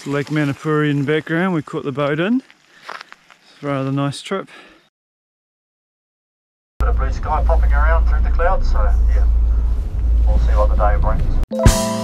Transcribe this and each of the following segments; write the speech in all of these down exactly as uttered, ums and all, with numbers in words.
It's Lake Manapouri in the background. We caught the boat in. It's a rather nice trip. Bit of blue sky popping around through the clouds, so yeah, we'll see what the day brings.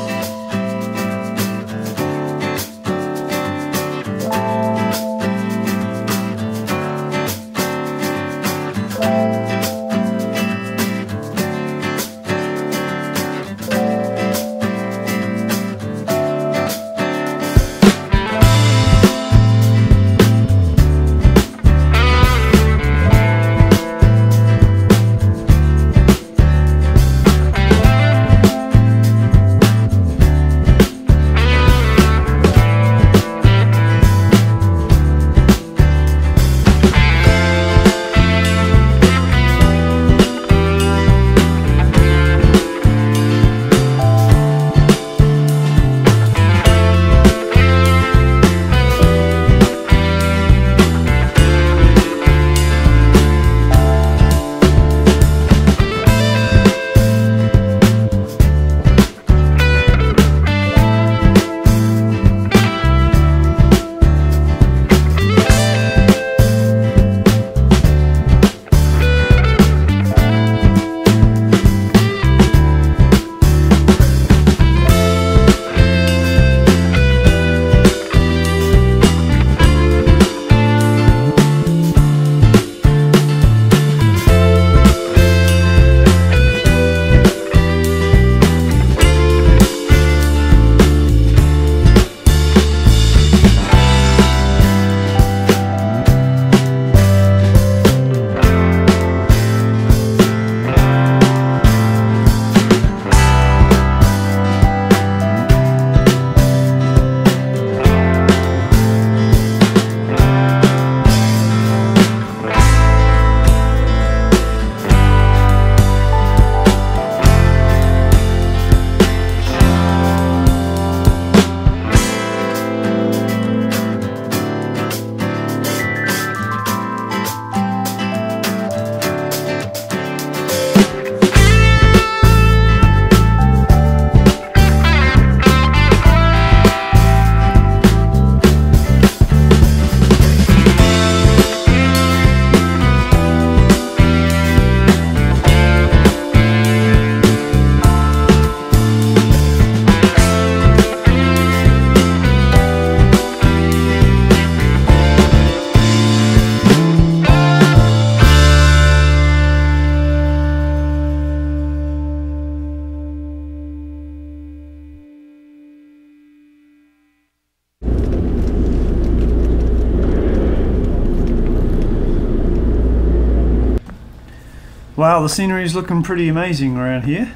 Wow, the scenery is looking pretty amazing around here.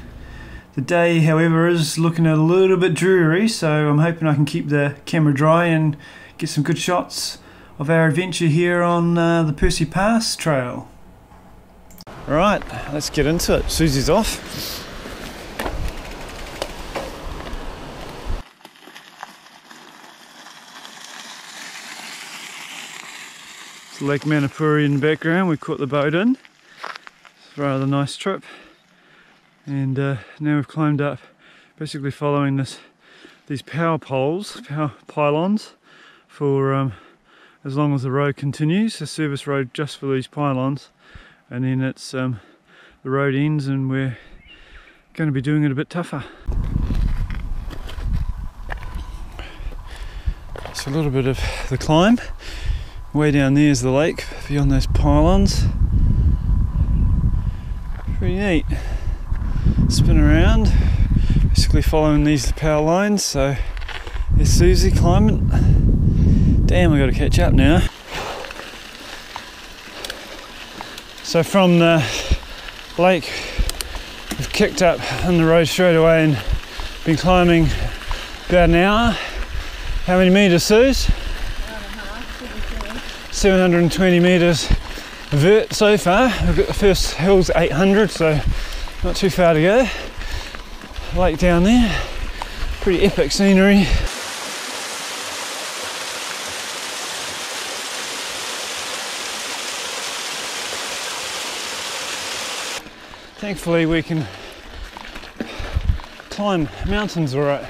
The day, however, is looking a little bit dreary, so I'm hoping I can keep the camera dry and get some good shots of our adventure here on uh, the Percy Pass trail. Alright, let's get into it. Susie's off. It's Lake Manapouri in the background. We caught the boat in. Rather nice trip, and uh, now we've climbed up, basically following this these power poles, power pylons, for um, as long as the road continues. A service road just for these pylons, and then it's um, the road ends, and we're going to be doing it a bit tougher. It's a little bit of the climb. Way down there is the lake beyond those pylons. Pretty neat. Spin around, basically following these power lines. So there's Susie climbing. Damn, I got to catch up now. So from the lake, we've kicked up on the road straight away and been climbing about an hour. How many meters, Suze? seven hundred and twenty meters. Vert so far. We've got the first hill's eight hundred, so not too far to go. Lake down there, pretty epic scenery. Thankfully we can climb mountains alright.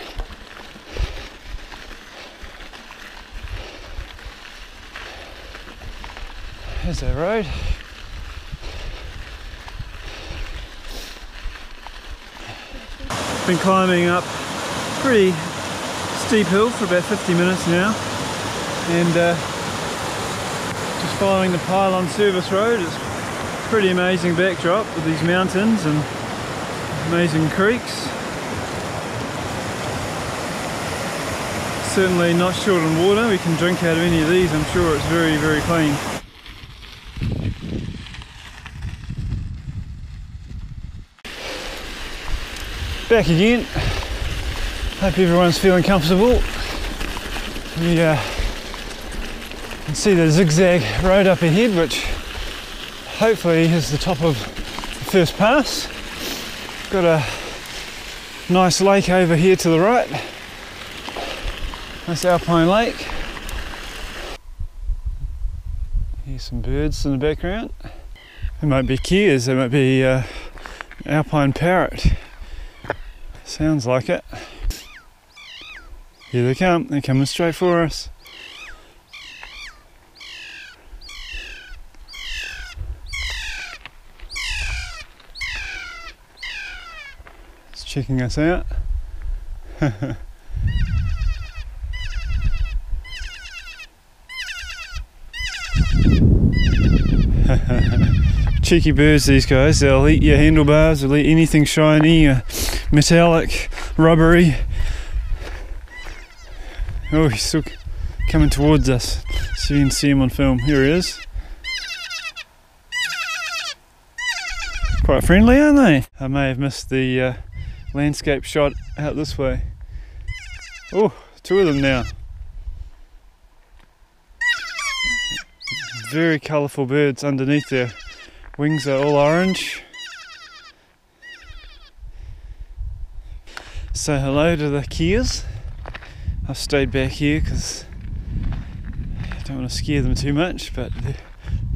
There's our road. Been climbing up pretty steep hill for about fifty minutes now, and uh, just following the pylon service road. It's a pretty amazing backdrop with these mountains and amazing creeks. Certainly not short on water. We can drink out of any of these. I'm sure it's very, very clean. Back again. Hope everyone's feeling comfortable. We uh, can see the zigzag road up ahead, which hopefully is the top of the first pass. Got a nice lake over here to the right. Nice alpine lake. Here's some birds in the background. They might be keas, they might be uh, an alpine parrot. Sounds like it. Here they come, they're coming straight for us. It's checking us out. Cheeky birds, these guys. They'll eat your handlebars, they'll eat anything shiny, uh, metallic, rubbery. Oh, he's still coming towards us, so you can see him on film. Here he is. Quite friendly, aren't they? I may have missed the uh, landscape shot out this way. Oh, two of them now. Very colourful birds underneath there. Wings are all orange. So hello to the keas. I've stayed back here because I don't want to scare them too much, but they're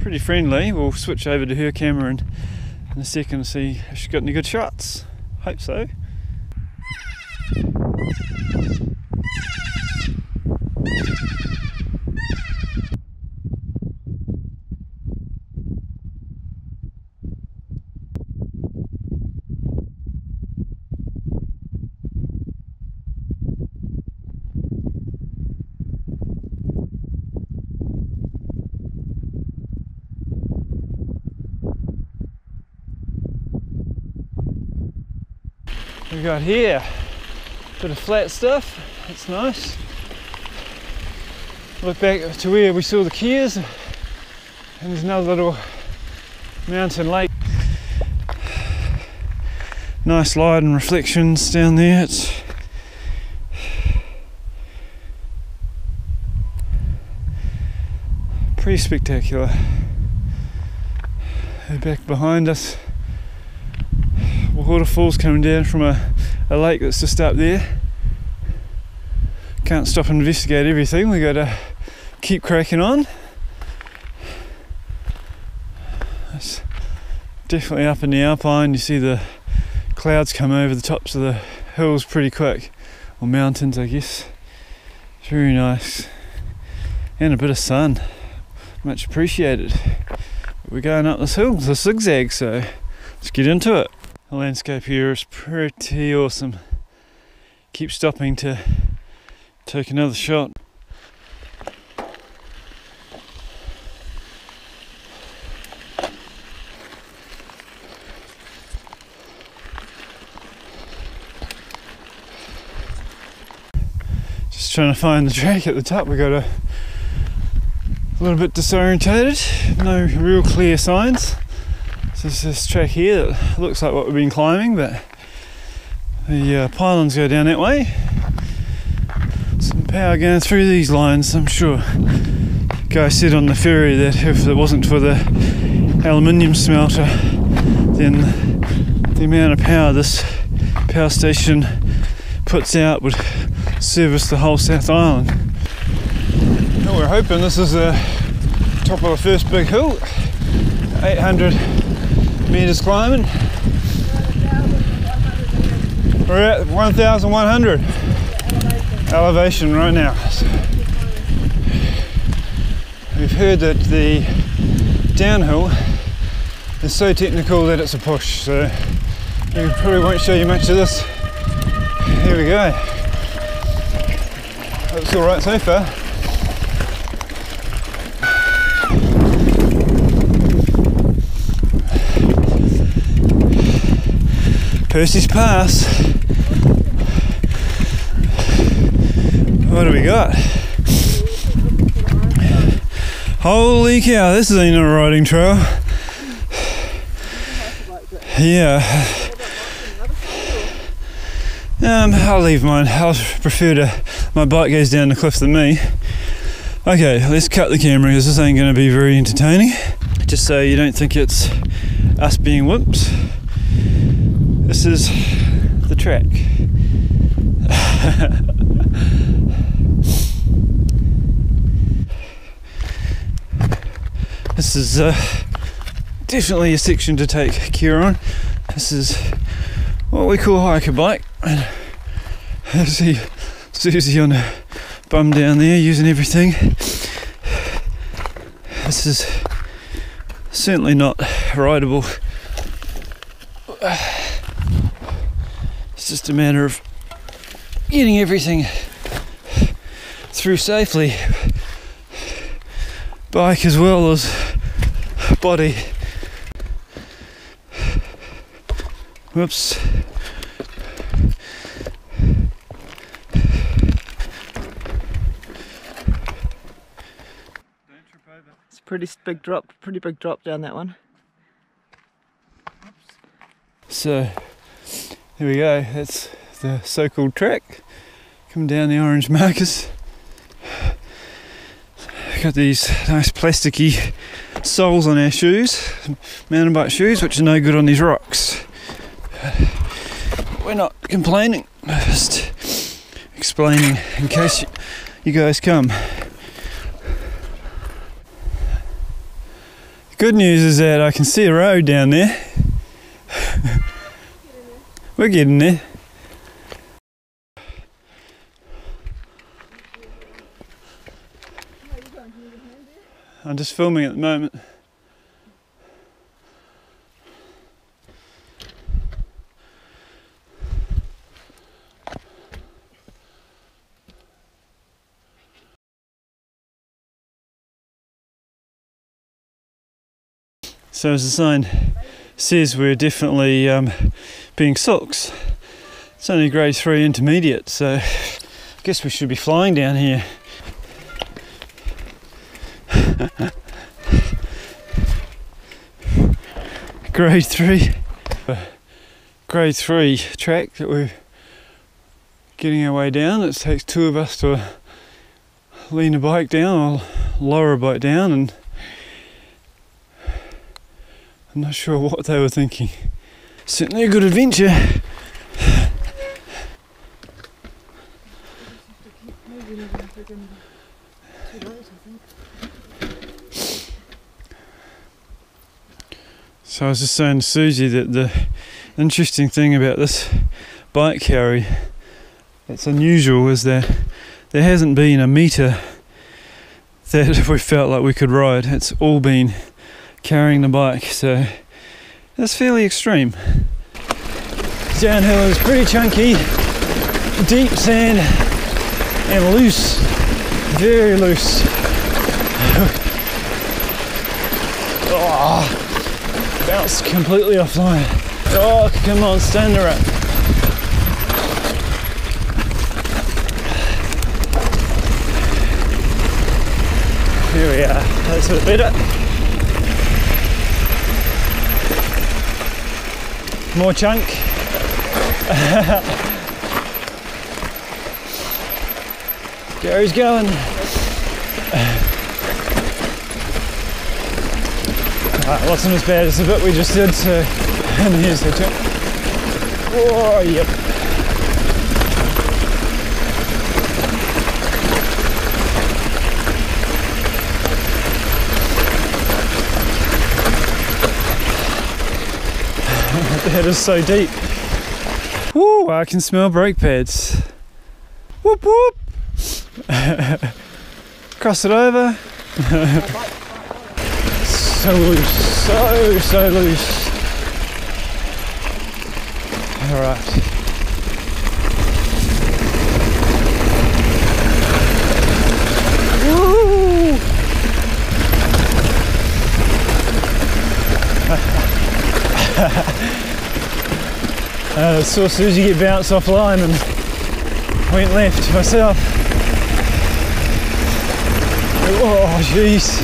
pretty friendly. We'll switch over to her camera in, in a second to see if she's got any good shots. Hope so. We've got here a bit of flat stuff, that's nice. Look back to where we saw the keas, and there's another little mountain lake. Nice light and reflections down there. It's pretty spectacular. Back behind us, waterfalls coming down from a, a lake that's just up there. Can't stop and investigate everything, we gotta keep cracking on. It's definitely up in the alpine, you see the clouds come over the tops of the hills pretty quick, or mountains I guess. It's very nice, and a bit of sun, much appreciated. But we're going up this hill, this zigzag, so let's get into it. The landscape here is pretty awesome. Keep stopping to take another shot. Just trying to find the track at the top. We got a, a little bit disorientated, no real clear signs. There's this track here that looks like what we've been climbing, but the uh, pylons go down that way. Some power going through these lines, I'm sure. The guy said on the ferry that if it wasn't for the aluminium smelter, then the amount of power this power station puts out would service the whole South Island. Well, we're hoping this is the top of the first big hill, eight hundred metres climbing. We're at one thousand one hundred elevation right now. We've heard that the downhill is so technical that it's a push, so I probably won't show you much of this. Here we go. Looks alright so far. Percy's Pass. What do we got? Holy cow, this isn't a riding trail. Yeah. Um, I'll leave mine. I'll prefer to... My bike goes down the cliff than me. Okay, let's cut the camera because this ain't going to be very entertaining. Just so you don't think it's us being wimps. This is the track. This is uh, definitely a section to take care on. This is what we call hike a bike. And I see Susie on her bum down there using everything. This is certainly not rideable. It's just a matter of getting everything through safely. Bike as well as body. Whoops. It's a pretty big drop, pretty big drop down that one. So, here we go, that's the so-called track. Come down the orange markers. Got these nice plasticky soles on our shoes, mountain bike shoes, which are no good on these rocks. We're not complaining, just explaining in case you, you guys come. The good news is that I can see a road down there. We're getting there. I'm just filming at the moment. So as the sign says, we're definitely um, being sulks. It's only grade three intermediate, so I guess we should be flying down here. Grade three, grade three track that we're getting our way down. It takes two of us to lean a bike down or lower a bike down, and I'm not sure what they were thinking. Certainly a good adventure. So I was just saying to Susie that the interesting thing about this bike carry that's unusual is that there hasn't been a metre that we felt like we could ride. It's all been carrying the bike, so that's fairly extreme. Downhill is pretty chunky, deep sand and loose, very loose. Oh. Bounce completely offline. Oh, come on, stand her up. Here we are, that's a bit better. More chunk. Gary's going. Uh, it wasn't as bad as the bit we just did, so and here's the tip. Oh, yep. That is so deep. Woo, I can smell brake pads. Whoop whoop. Cross it over. so loose, so, so loose. All right. uh, saw Susie get bounced offline and went left myself. Oh, Jesus.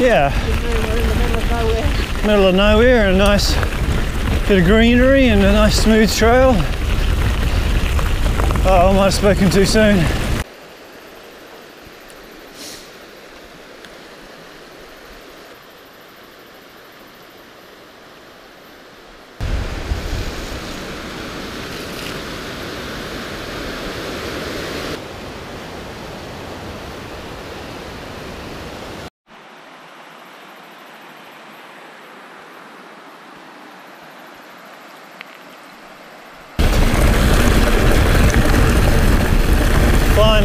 Yeah. Middle of nowhere, and a nice bit of greenery and a nice smooth trail. Oh, I might have spoken too soon.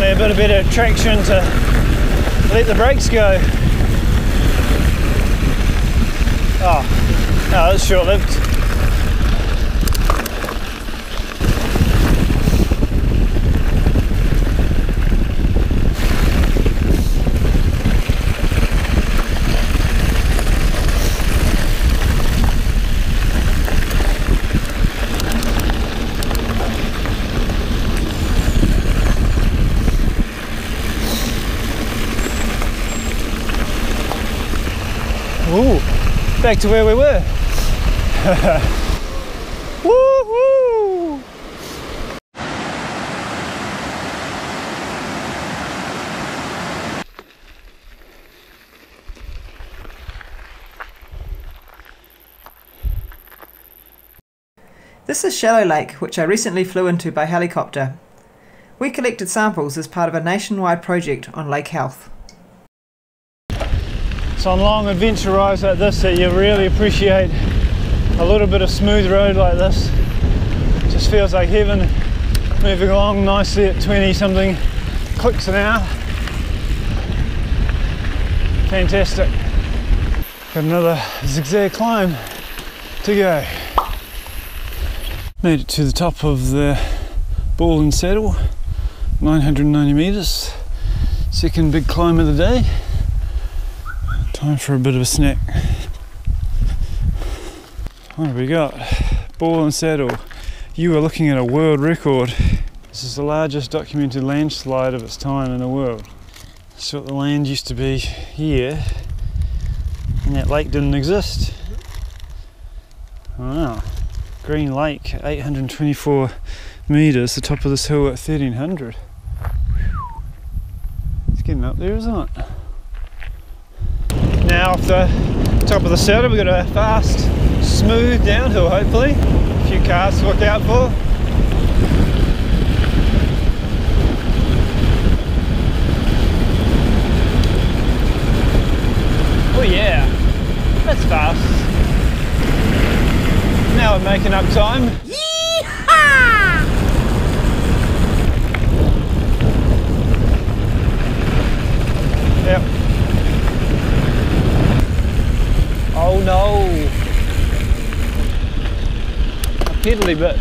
A bit, a bit of traction to let the brakes go. Oh, no, it's short-lived. Ooh, back to where we were. Woohoo! This is Shallow Lake, which I recently flew into by helicopter. We collected samples as part of a nationwide project on lake health. On long adventure rides like this, that you really appreciate a little bit of smooth road like this. It just feels like heaven, moving along nicely at twenty something clicks an hour. Fantastic. Got another zigzag climb to go. Made it to the top of the Ball and Saddle, nine hundred ninety meters. Second big climb of the day. Time for a bit of a snack. What have we got? Ball and Saddle. You are looking at a world record. This is the largest documented landslide of its time in the world. So the land used to be here, and that lake didn't exist. Wow. Green Lake, eight hundred twenty-four meters, the top of this hill at thirteen hundred. It's getting up there, isn't it? Now off the top of the saddle, we've got a fast, smooth downhill, hopefully. A few cars to look out for. Oh yeah, that's fast. Now we're making up time. Yeehaw! Yep. Oh no! A piddly bit.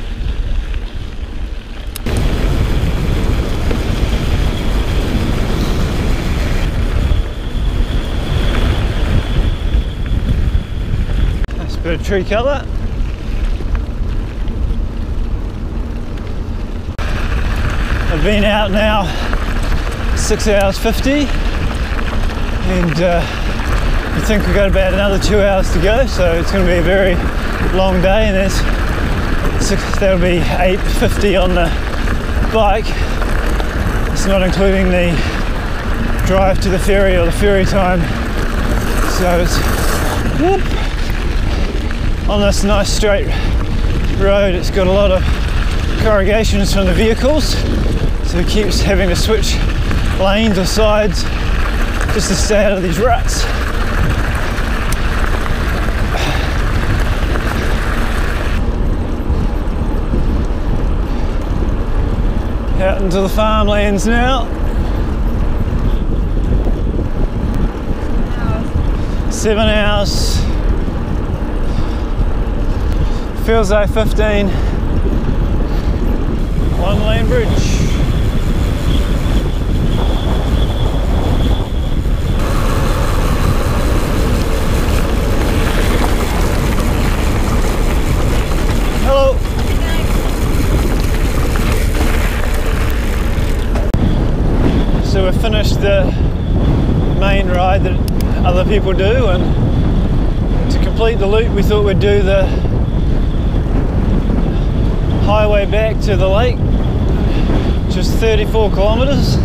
That's a bit of tree colour. I've been out now six hours fifty and uh, I think we've got about another two hours to go, so it's going to be a very long day, and there's six, that'll be eight fifty on the bike. It's not including the drive to the ferry or the ferry time. So it's whoop, on this nice straight road. It's got a lot of corrugations from the vehicles, so it keeps having to switch lanes or sides just to stay out of these ruts. out into the farmlands now. Seven hours. Feels like fifteen. One lane bridge. So we finished the main ride that other people do, and to complete the loop we thought we'd do the highway back to the lake, which is thirty-four kilometres.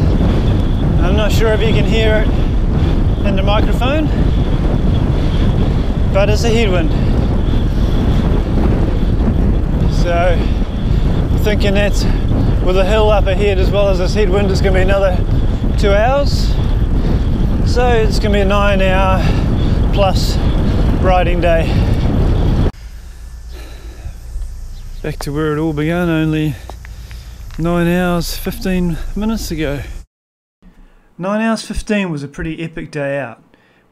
I'm not sure if you can hear it in the microphone, but it's a headwind. So I'm thinking that with a hill up ahead as well as this headwind, it's going to be another two hours, so it's going to be a nine hour plus riding day. Back to where it all began only nine hours fifteen minutes ago. nine hours fifteen was a pretty epic day out.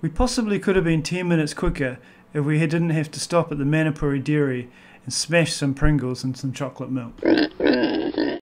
We possibly could have been ten minutes quicker if we didn't have to stop at the Manapouri dairy and smash some Pringles and some chocolate milk.